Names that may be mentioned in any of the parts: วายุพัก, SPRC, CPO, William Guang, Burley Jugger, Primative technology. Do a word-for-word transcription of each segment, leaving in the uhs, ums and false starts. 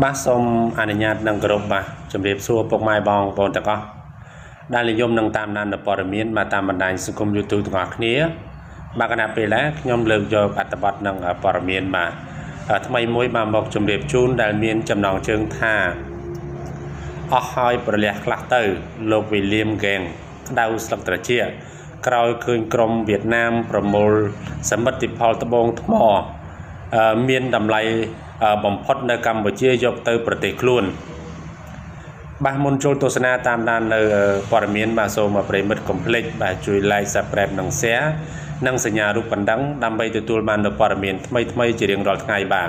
บาสอมอันญาตนังกรบบาจำเรียบซัวปกไม้บองปนตะก็ได้เลยยมนังตามนันปอร์มีนมาตามบันไดสุขุมยุตุงอกนี้บางขณะไปแล้วยมเลิกโยปัตตบัตนังปอร์มีนมาทำไมมวยมาบอกจำเรียบจูนได้มีนจำนองเชิงท่าออกหอยประเลียคลักเตอร์โลกวิลเลียมแกงดาวสลักตะเชียกรอยคืนกรมเวียดนามประมูลสมบัติพอลตะบงทมอเมียนดำไลบ่มพดในกรรมบเชียยกเตอร์ประเทศคลุนบางมณฑลโฆษณาตามด้านในปรมีนบาโซมาเปรมิดคอมเพล็กซ์บาจุยไลสแปรมนังเสียนังสัญญารูปปันดังดำไปตัวตัวมันในปรมีนไม่ไม่จีเรียงรอดไงบา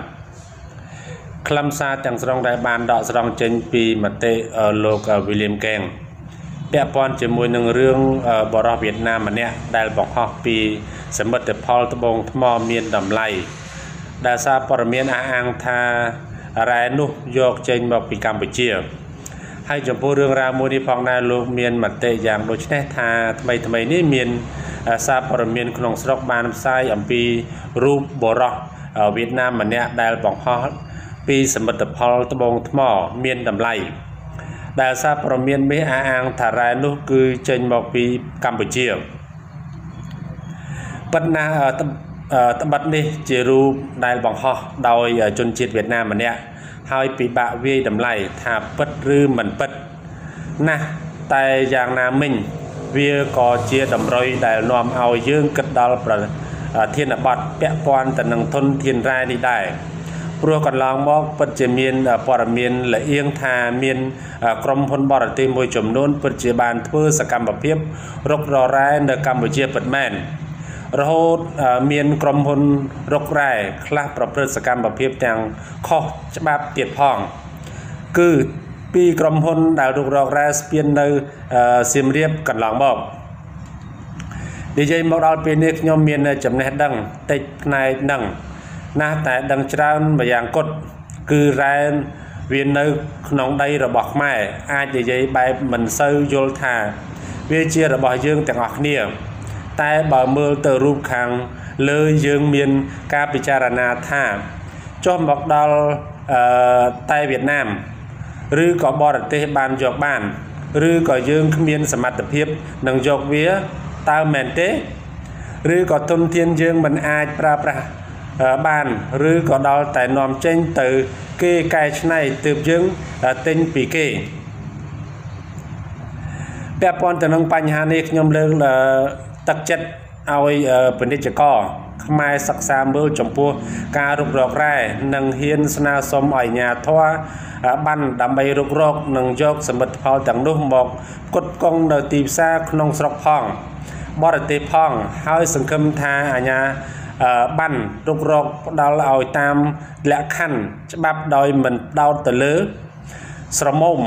คลำซาจังสรองได้บานดอกสรองเจนปีมาเตโลกวิลเลียมแกงเปียปอนจะมวยหนึ่งเรื่องบรอเวียดนามมันเนี่ยได้บอกฮอกปีสมบัติพอลตะบงทมอเมียนดำไลดาซาปรมีนอาอังทาไรนุโยกเจนบอกปีกัมพูชีให้จมพูเรื่องราวมูลนิพองนาลูกเมียนมัตเตอย่างโดยชนะทาทำไมทำไมนี่เมียนซาปรมีนขนมสลอกบานไซอัมพีรูปบรอเวียดนามมันเนี่ยได้บอกฮอกปีสมบัติพอลตะบงทมอเมียนดำไลดาซาปรมีนเมอาอังทาไรนุคือเจนบอกปีกัมพูชีปัญนาตบัดนี่เจรูได้บังฮอโดยจนจิตเวียดนามมันเนี่ยหายปีบะเวียดำไลถ้าปัดรื้อมันปัดนะแต่อย่างนามิงเวียก่อเจียดำรอยได้นอมเอาเยื่อกระดาลประเทียนบัดเปียปอนแต่นังทนเทียนรายนี่ได้ปลัวกันลองมอกปัจเจมีนปรมีนและเอียงทาเมียนกรมพลบรติมวยจมโนนปัจจุบันเพื่อสกรรมเพียบรกรอร้ายในกรรมเจียปัดแม่นเราเมียนกรมพลรกไร่คลาประพฤติกรรมประเภทอย่างข้อฉบับเตียบพ้องคือปีกรมพลดาวดุรกไร่เปียนในเสียมเรียบกันหลังบอกดีเจมอดาวเปียนยอมเมียนจำแนกดังติดในดังหน้าแต่ดังจรามาอย่างกดคือแรงเวียนในหนองใดระบอกไม่อาจดีเจใบเหมือนเซลโยธาเวเชียระบอกยื่นแต่ออกเนี่ยแต่บ่เมื่อเตอรูปขังเลยยืงเมียนกาปิจารณาท่าจอมบอกดอลไต้เวียดนามหรือก่อบอร์เตบานยกบ้านหรือก่อยืงเมียนสมัติเพียบหนังยกเวียตาแมนเตหรือก่อทนเทียนยืงมันอาจปราประบ้านหรือก่อดอลแต่นอมเจนเตอเกไกชไนเติบยืงเต็นปีเกแปรปอนแต่นังปัญหาเนกยมเลิงตักจัดเอาเป็นดิจก็ขมายศักดิ์สามเบอร์จมพัวการรุกรอกไร่หนังเฮียนสนาสมอ่อยหยาทว่าบันดำใบรุกรอกหนังยกสมบัติพอต่างนุ่มบอกกดกองเดตีบซาขนงสลบพองบอดตีพองให้สังคมทาอ่อยหยาบันรุกรอกดาวเอาตามและขันฉบับโดยเหมือนดาวตะลือสระมม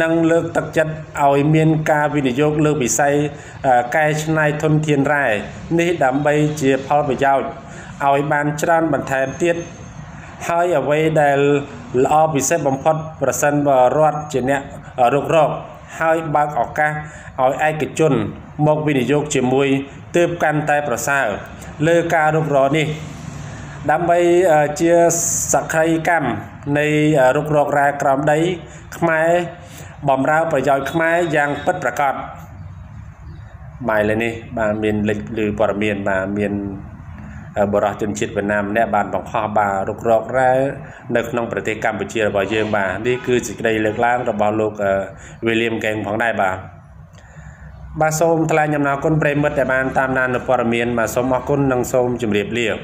นั่งเลิกตักจัดเอาเมียนกาวินิโยกเลิกปิไซไกชนายทนเทียนไรนี่ดำใบเจียพอลไปยาวเอาบานชรันบันแทนเตี้ยให้เอาไว้ได้ล้อปิไซบอมพอดประสันบรอดเจเนะรกรกให้บางออกกาเอาไอเกจนมกวินิโยกเจมวยเติบกันใต้ประสาเลิกการกรอนี่ดำใบเจียสักใครกัมในรุกรอกรายกรรมได้ขมายบอมราประยอยขมายอย่างปัดประกอบหมายเลยนี่บางเมียนหรือปรเมียนมาเมียนบรอจนชิดเวียดนามแนบบานของข้าวบารุกรอกรายในขนมประเทศกัมพูชีระบายเยื่อบานี่คือสิ่งใดเลือกล้างระบายโลกวิลเลียมแกงของได้บาบาส้มทลายยำนาคนเปรมเมื่อแต่บานตามนานปรเมียนมาส้มอกุนนังส้มจุ่มเรียบเรียบ